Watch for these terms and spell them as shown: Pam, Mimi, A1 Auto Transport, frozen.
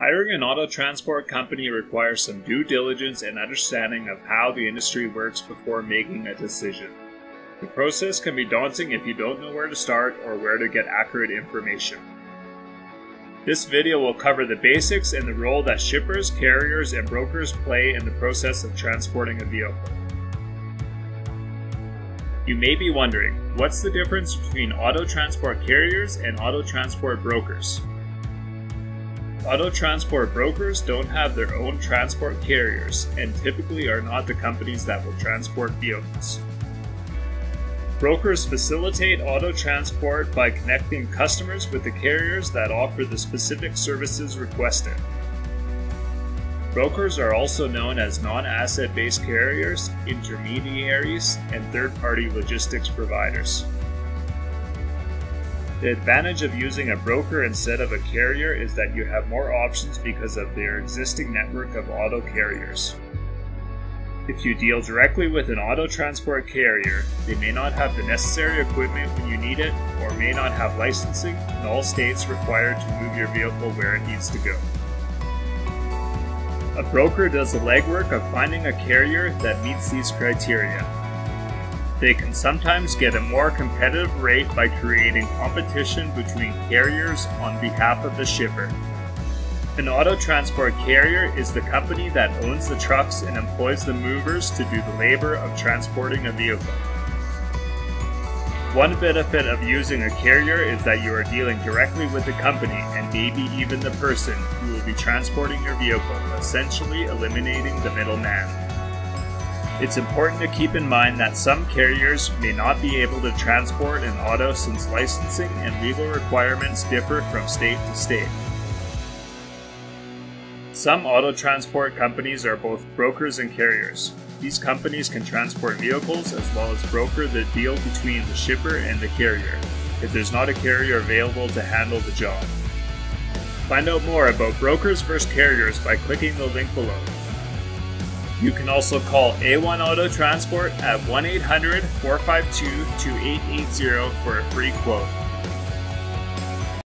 Hiring an auto transport company requires some due diligence and understanding of how the industry works before making a decision. The process can be daunting if you don't know where to start or where to get accurate information. This video will cover the basics and the role that shippers, carriers, and brokers play in the process of transporting a vehicle. You may be wondering, what's the difference between auto transport carriers and auto transport brokers? Auto transport brokers don't have their own transport carriers and typically are not the companies that will transport vehicles. Brokers facilitate auto transport by connecting customers with the carriers that offer the specific services requested. Brokers are also known as non-asset-based carriers, intermediaries, and third-party logistics providers. The advantage of using a broker instead of a carrier is that you have more options because of their existing network of auto carriers. If you deal directly with an auto transport carrier, they may not have the necessary equipment when you need it or may not have licensing in all states required to move your vehicle where it needs to go. A broker does the legwork of finding a carrier that meets these criteria. They can sometimes get a more competitive rate by creating competition between carriers on behalf of the shipper. An auto transport carrier is the company that owns the trucks and employs the movers to do the labor of transporting a vehicle. One benefit of using a carrier is that you are dealing directly with the company and maybe even the person who will be transporting your vehicle, essentially eliminating the middleman. It's important to keep in mind that some carriers may not be able to transport an auto since licensing and legal requirements differ from state to state. Some auto transport companies are both brokers and carriers. These companies can transport vehicles as well as broker the deal between the shipper and the carrier, if there's not a carrier available to handle the job. Find out more about brokers versus carriers by clicking the link below. You can also call A1 Auto Transport at 1-800-452-2880 for a free quote.